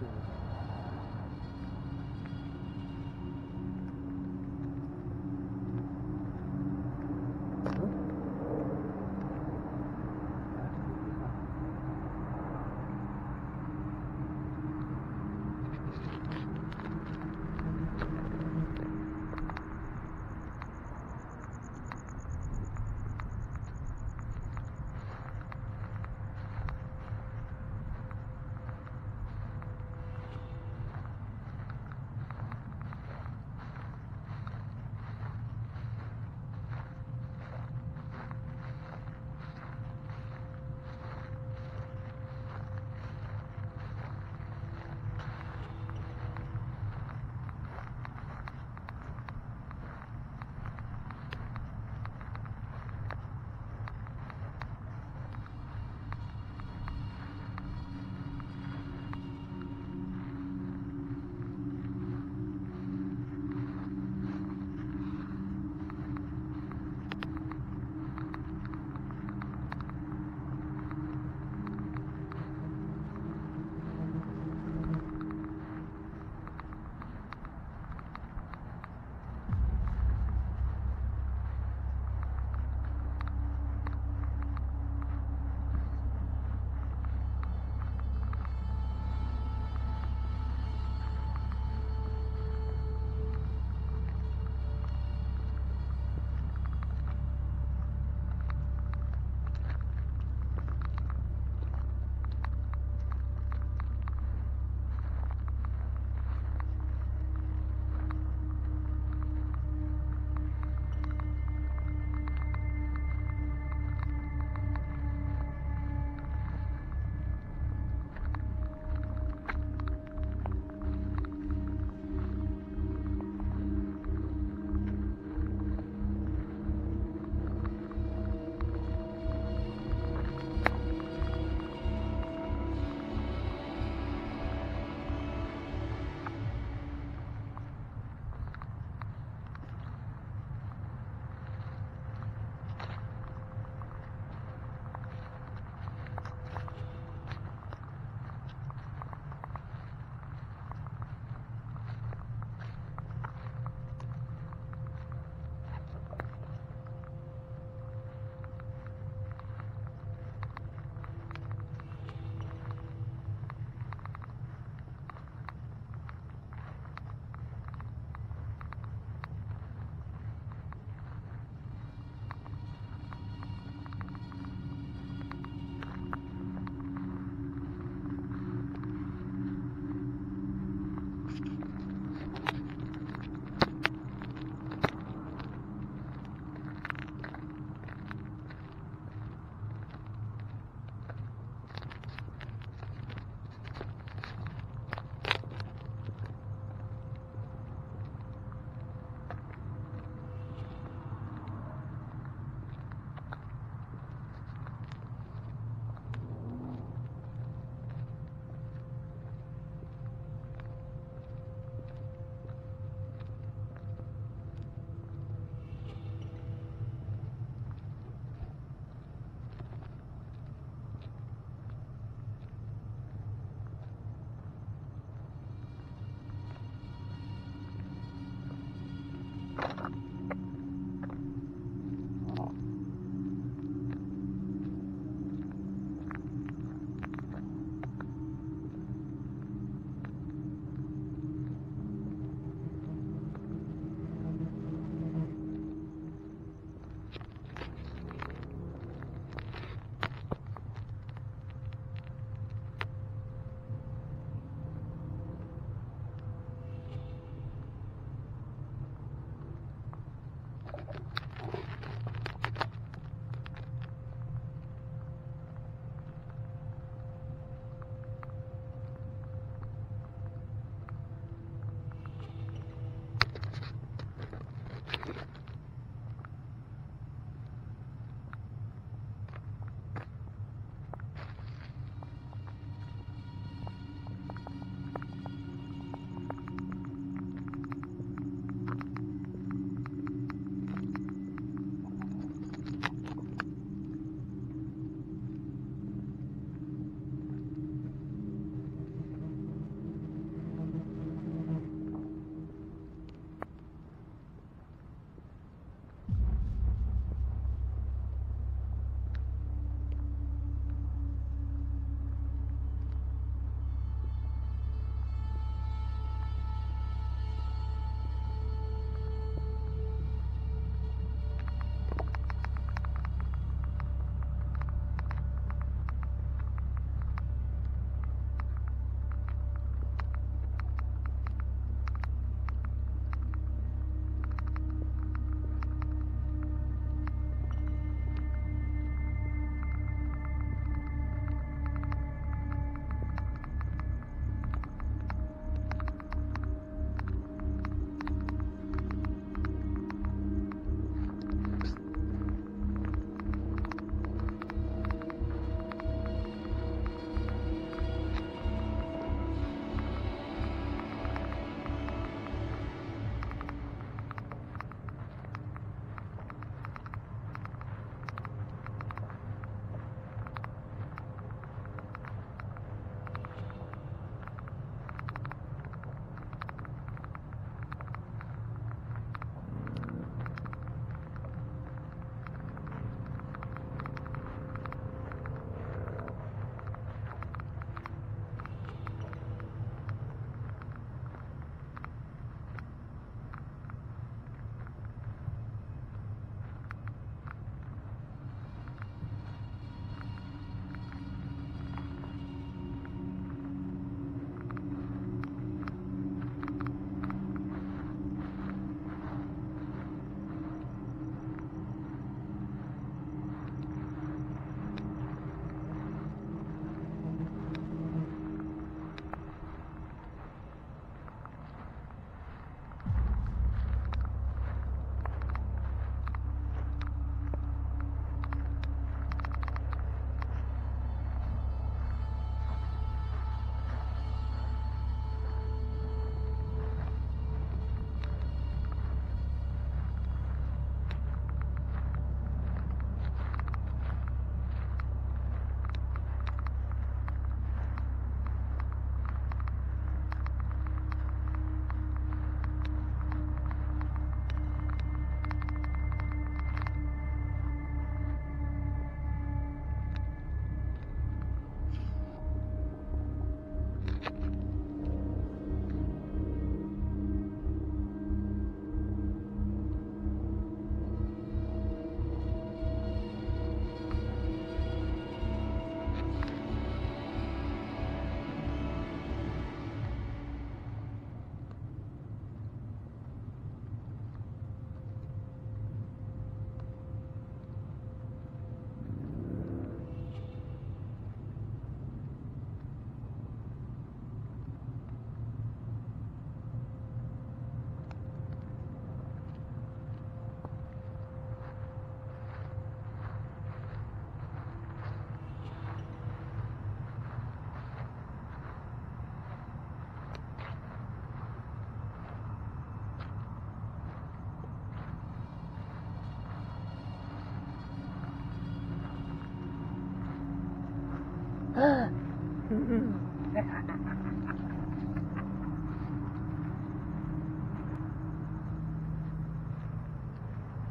service. Okay, let's